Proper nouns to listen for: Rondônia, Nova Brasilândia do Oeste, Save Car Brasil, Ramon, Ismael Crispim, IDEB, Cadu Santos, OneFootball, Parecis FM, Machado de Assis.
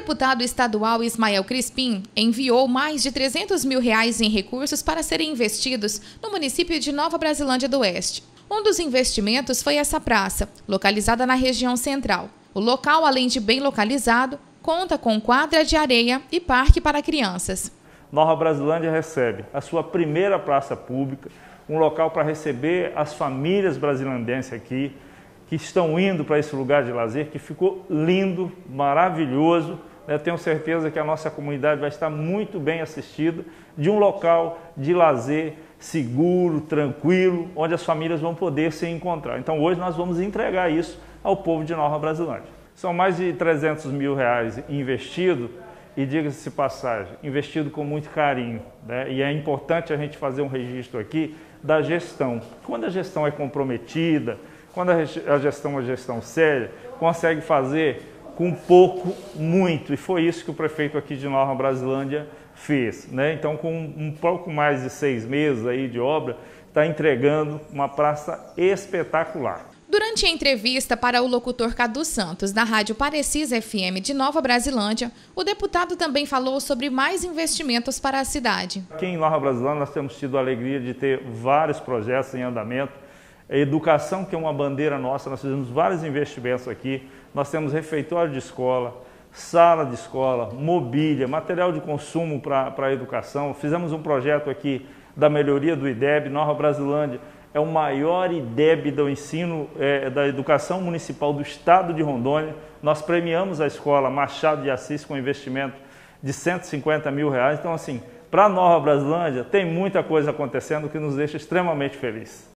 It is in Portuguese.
deputado estadual Ismael Crispim enviou mais de R$ 300 mil em recursos para serem investidos no município de Nova Brasilândia do Oeste. Um dos investimentos foi essa praça, localizada na região central. O local, além de bem localizado, conta com quadra de areia e parque para crianças. Nova Brasilândia recebe a sua primeira praça pública, um local para receber as famílias brasilandenses aqui, que estão indo para esse lugar de lazer, que ficou lindo, maravilhoso. Eu tenho certeza que a nossa comunidade vai estar muito bem assistida de um local de lazer seguro, tranquilo, onde as famílias vão poder se encontrar. Então hoje nós vamos entregar isso ao povo de Nova Brasilândia. São mais de R$ 300 mil investido, e diga-se passagem, investido com muito carinho, né? E é importante a gente fazer um registro aqui da gestão. Quando a gestão é comprometida, quando a gestão é uma gestão séria, consegue fazer com pouco, muito. E foi isso que o prefeito aqui de Nova Brasilândia fez, né? Então, com um pouco mais de 6 meses aí de obra, está entregando uma praça espetacular. Durante a entrevista para o locutor Cadu Santos, da rádio Parecis FM de Nova Brasilândia, o deputado também falou sobre mais investimentos para a cidade. Aqui em Nova Brasilândia nós temos tido a alegria de ter vários projetos em andamento. A educação, que é uma bandeira nossa, nós fizemos vários investimentos aqui. Nós temos refeitório de escola, sala de escola, mobília, material de consumo para a educação. Fizemos um projeto aqui da melhoria do IDEB. Nova Brasilândia é o maior IDEB do ensino, da educação municipal do estado de Rondônia. Nós premiamos a escola Machado de Assis com investimento de R$ 150 mil. Então, assim, para Nova Brasilândia tem muita coisa acontecendo que nos deixa extremamente felizes.